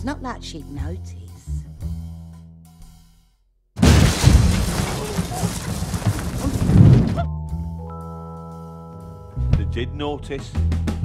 It's not like she'd notice. They did notice.